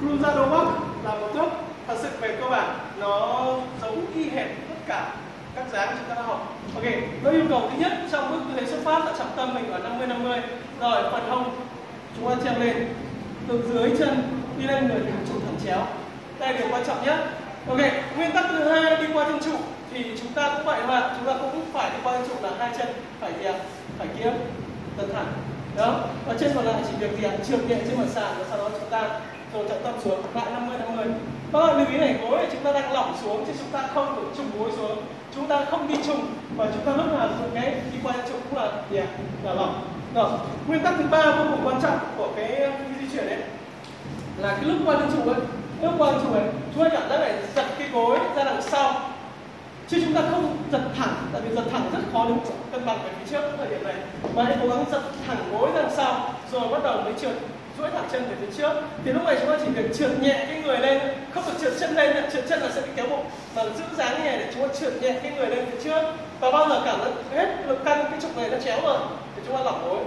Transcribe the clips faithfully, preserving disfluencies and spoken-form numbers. Cruzados walk là một gốc thật sự về cơ bản nó giống y hệt tất cả các dáng chúng ta đã học. Ok, nó yêu cầu thứ nhất trong bước tư thế xuất phát là trọng tâm mình ở năm mươi năm mươi, rồi phần hông chúng ta treo lên từ dưới chân đi lên người mình trụ thẳng chéo. Đây là điều quan trọng nhất. Ok, nguyên tắc thứ hai đi qua chân trụ thì chúng ta cũng vậy mà chúng ta cũng phải đi qua chân trụ là hai chân phải dẹp, phải kiếm tật thẳng. Đó, và chân còn lại chỉ việc dẹp trượt nhẹ trên mặt sàn và sau đó chúng ta rồi trọng tâm xuống lại năm mươi năm mươi. Các bạn lưu ý này, gối chúng ta đang lỏng xuống chứ chúng ta không được trùng gối xuống, chúng ta không đi trùng và chúng ta lúc nào dùng cái đi qua chân trụ cũng là dẹp, là lỏng. Rồi, nguyên tắc thứ ba vô cùng quan trọng của cái di chuyển đấy là cái lúc qua chân trụ ấy, lúc qua chân trụ ấy chúng ta cảm giác phải giật cái gối ra đằng sau chứ chúng ta không giật thẳng, tại vì giật thẳng rất khó đứng cân bằng về phía trước ở thời điểm này, mà hãy cố gắng giật thẳng gối ra đằng sau rồi bắt đầu mới trượt duỗi thẳng chân về phía trước. Thì lúc này chúng ta chỉ việc trượt nhẹ cái người lên, không được trượt chân lên, trượt chân là sẽ bị kéo bụng, mà giữ dáng như này để chúng ta trượt nhẹ cái người lên phía trước và bao giờ cảm thấy hết lực căng cái trục này nó chéo rồi thì chúng ta lỏng gối,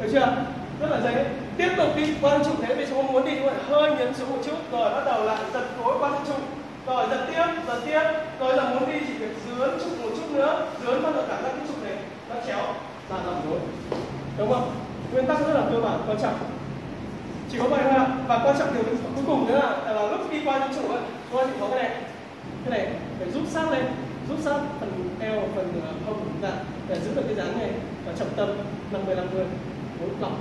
được chưa? Rất là dễ. Tiếp tục đi qua trục thế vì chúng ta muốn đi chúng ta hơi nhấn xuống một chút rồi bắt đầu lại giật gối qua trục, rồi giật tiếp, giật tiếp, rồi là muốn đi chỉ việc dướn trục một chút nữa, dướn bao giờ cảm giác cái trục này nó chéo là lỏng gối, đúng không? Nguyên tắc rất là cơ bản quan trọng. Chỉ có vậy thôi, và quan trọng điều cuối cùng nữa là, là lúc đi qua chân trụ ấy, chúng ta chỉ có cái này, cái này phải rút sát lên, rút sát phần eo, phần hông của chúng ta để giữ được cái dáng này và trọng tâm năm mươi năm mươi, bốn lỏng,